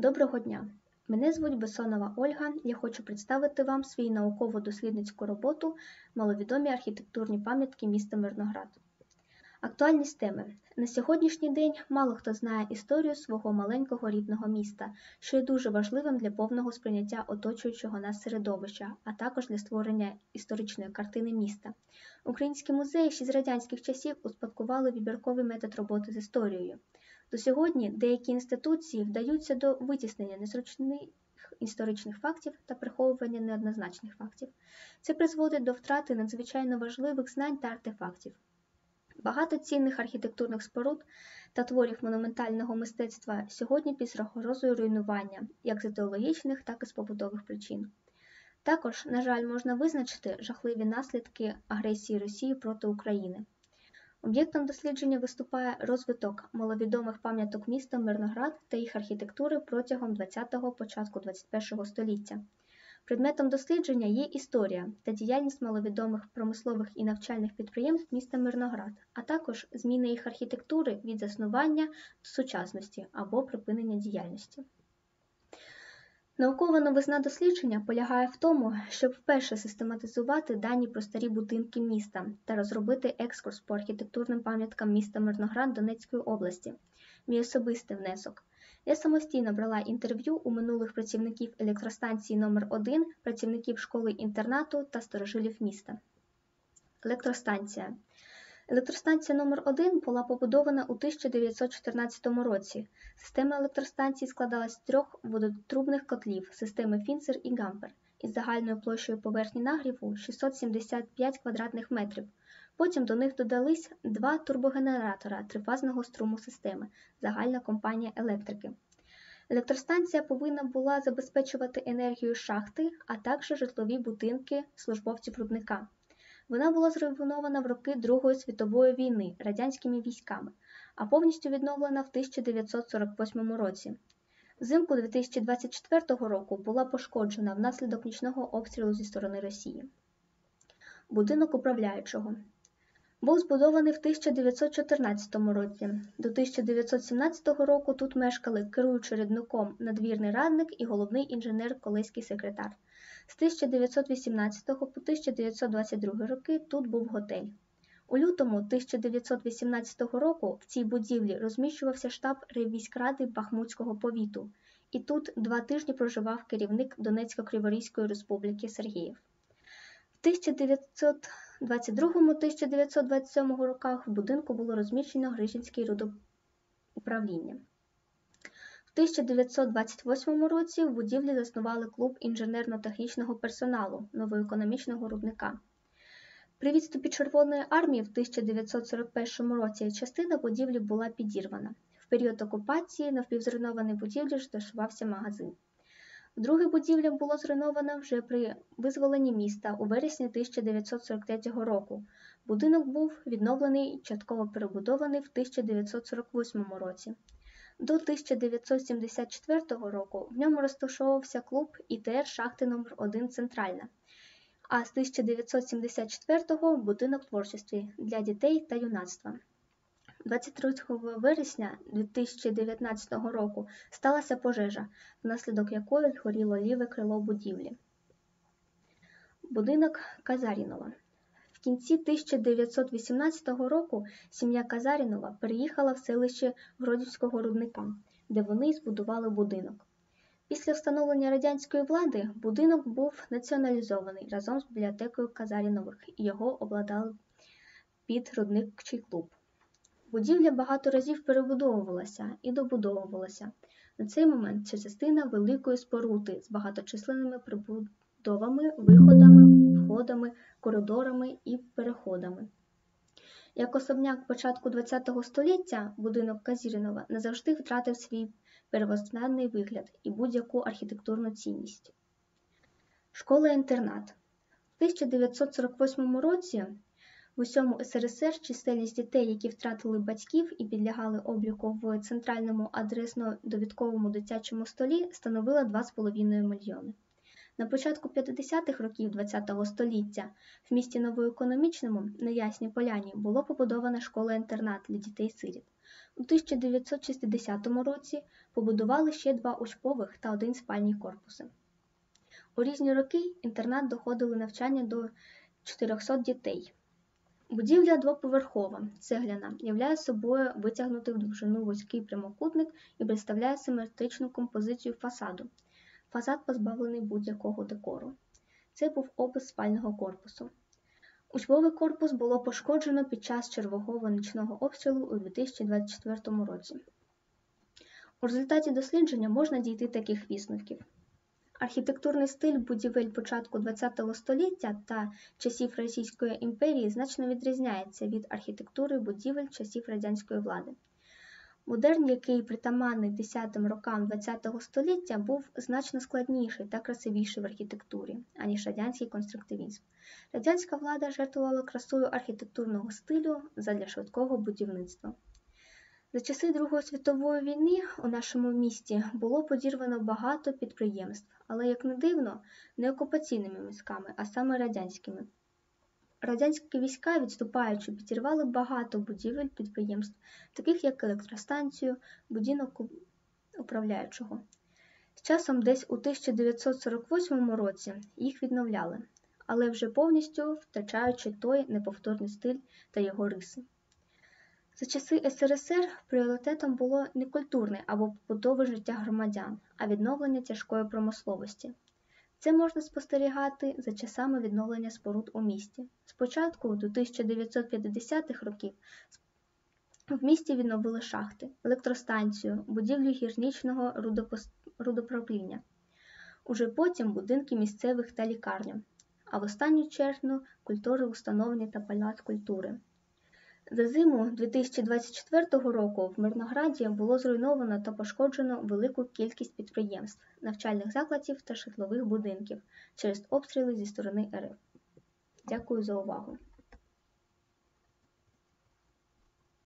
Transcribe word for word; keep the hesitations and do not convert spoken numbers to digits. Доброго дня! Мене звуть Бессонова Ольга. Я хочу представити вам свій науково-дослідницьку роботу «Маловідомі архітектурні пам'ятки міста Мирноград». Актуальність теми. На сьогоднішній день мало хто знає історію свого маленького рідного міста, що є дуже важливим для повного сприйняття оточуючого нас середовища, а також для створення історичної картини міста. Українські музеї ще з радянських часів успадкували вибірковий метод роботи з історією. До сьогодні деякі інституції вдаються до витіснення незручних історичних фактів та приховування неоднозначних фактів. Це призводить до втрати надзвичайно важливих знань та артефактів. Багато цінних архітектурних споруд та творів монументального мистецтва сьогодні під загрозою руйнування, як з ідеологічних, так і з побутових причин. Також, на жаль, можна визначити жахливі наслідки агресії Росії проти України. Об'єктом дослідження виступає розвиток маловідомих пам'яток міста Мирноград та їх архітектури протягом двадцятого – початку двадцять першого століття. Предметом дослідження є історія та діяльність маловідомих промислових і навчальних підприємств міста Мирноград, а також зміни їх архітектури від заснування до сучасності або припинення діяльності. Наукова новизна дослідження полягає в тому, щоб вперше систематизувати дані про старі будинки міста та розробити екскурс по архітектурним пам'яткам міста Мирноград Донецької області. Мій особистий внесок. Я самостійно брала інтерв'ю у минулих працівників електростанції номер один, працівників школи-інтернату та старожилів міста. Електростанція. Електростанція номер один була побудована у тисяча дев'ятсот чотирнадцятому році. Система електростанції складалась з трьох водотрубних котлів системи Фінцер і Гампер із загальною площею поверхні нагріву шістсот сімдесят п'ять квадратних метрів. Потім до них додались два турбогенератора трифазного струму системи – загальна компанія електрики. Електростанція повинна була забезпечувати енергію шахти, а також житлові будинки службовців рудника. Вона була зруйнована в роки Другої світової війни радянськими військами, а повністю відновлена в тисяча дев'ятсот сорок восьмому році. Взимку дві тисячі двадцять четвертого року була пошкоджена внаслідок нічного обстрілу зі сторони Росії. Будинок управляючого. Був збудований в тисяча дев'ятсот чотирнадцятому році. До тисяча дев'ятсот сімнадцятого року тут мешкали керуючий рудником надвірний радник і головний інженер колеський секретар. З тисяча дев'ятсот вісімнадцятого по тисяча дев'ятсот двадцять другий роки тут був готель. У лютому тисяча дев'ятсот вісімнадцятого року в цій будівлі розміщувався штаб реввійськради Бахмутського повіту. І тут два тижні проживав керівник Донецько-Криворізької республіки Сергіїв. В тисяча дев'ятсот двадцять другому – тисяча дев'ятсот двадцять сьомому роках в будинку було розміщено Грищинське рудоправління. В тисяча дев'ятсот двадцять восьмому році в будівлі заснували клуб інженерно-технічного персоналу Новоекономічного рудника. При відступі Червоної армії в тисяча дев'ятсот сорок першому році частина будівлі була підірвана. В період окупації на впівзруйнованій будівлі розташувався магазин. Друге будівля було зруйновано вже при визволенні міста у вересні тисяча дев'ятсот сорок третього року. Будинок був відновлений і частково перебудований в тисяча дев'ятсот сорок восьмому році. До тисяча дев'ятсот сімдесят четвертого року в ньому розташовувався клуб І Т Р шахти номер один «Центральна», а з тисяча дев'ятсот сімдесят четвертого будинок творчості для дітей та юнацтва. двадцять третього вересня дві тисячі дев'ятнадцятого року сталася пожежа, внаслідок якої згоріло ліве крило будівлі. Будинок Казарінова. В кінці тисяча дев'ятсот вісімнадцятого року сім'я Казарінова переїхала в селище Гродівського рудника, де вони збудували будинок. Після встановлення радянської влади будинок був націоналізований разом з бібліотекою Казарінових і його обладнали під рудничий клуб. Будівля багато разів перебудовувалася і добудовувалася. На цей момент це частина великої споруди з багаточисленними прибудовами, виходами, входами, коридорами і переходами. Як особняк початку ХХ століття будинок Казарінова назавжди втратив свій первозначний вигляд і будь-яку архітектурну цінність. Школа-інтернат. В тисяча дев'ятсот сорок восьмому році в усьому С Р С Р чисельність дітей, які втратили батьків і підлягали обліку в центральному адресно-довідковому дитячому столі, становила два з половиною мільйони. На початку п'ятдесятих років ХХ століття в місті Новоекономічному на Ясній Поляні було побудована школа-інтернат для дітей-сиріт. У тисяча дев'ятсот шістдесятому році побудували ще два учбових та один спальні корпуси. У різні роки інтернат доходили навчання до чотирьохсот дітей. Будівля двоповерхова, цегляна, являє собою витягнутий в довжину вузький прямокутник і представляє симетричну композицію фасаду. Фасад позбавлений будь-якого декору. Це був опис спального корпусу. Учбовий корпус було пошкоджено під час чергового нічного обстрілу у дві тисячі двадцять четвертому році. У результаті дослідження можна дійти таких висновків. Архітектурний стиль будівель початку ХХ століття та часів Російської імперії значно відрізняється від архітектури будівель часів радянської влади. Модерн, який притаманний десятим рокам ХХ століття, був значно складніший та красивіший в архітектурі, аніж радянський конструктивізм. Радянська влада жертвувала красою архітектурного стилю задля швидкого будівництва. За часи Другої світової війни у нашому місті було подірвано багато підприємств, але, як не дивно, не окупаційними військами, а саме радянськими. Радянські війська, відступаючи, підірвали багато будівель підприємств, таких як електростанцію, будинок управляючого. З часом десь у тисяча дев'ятсот сорок восьмому році їх відновляли, але вже повністю втрачаючи той неповторний стиль та його риси. За часи ес ер ес ер пріоритетом було не культурне або побутове життя громадян, а відновлення тяжкої промисловості. Це можна спостерігати за часами відновлення споруд у місті. Спочатку, до тисяча дев'ятсот п'ятдесятих років, в місті відновили шахти, електростанцію, будівлю Грищинського рудоправління. Уже потім будинки місцевих та лікарню, а в останню чергу культури установлені та палац культури. За зиму дві тисячі двадцять четвертого року в Мирнограді було зруйновано та пошкоджено велику кількість підприємств, навчальних закладів та житлових будинків через обстріли зі сторони ер еф. Дякую за увагу.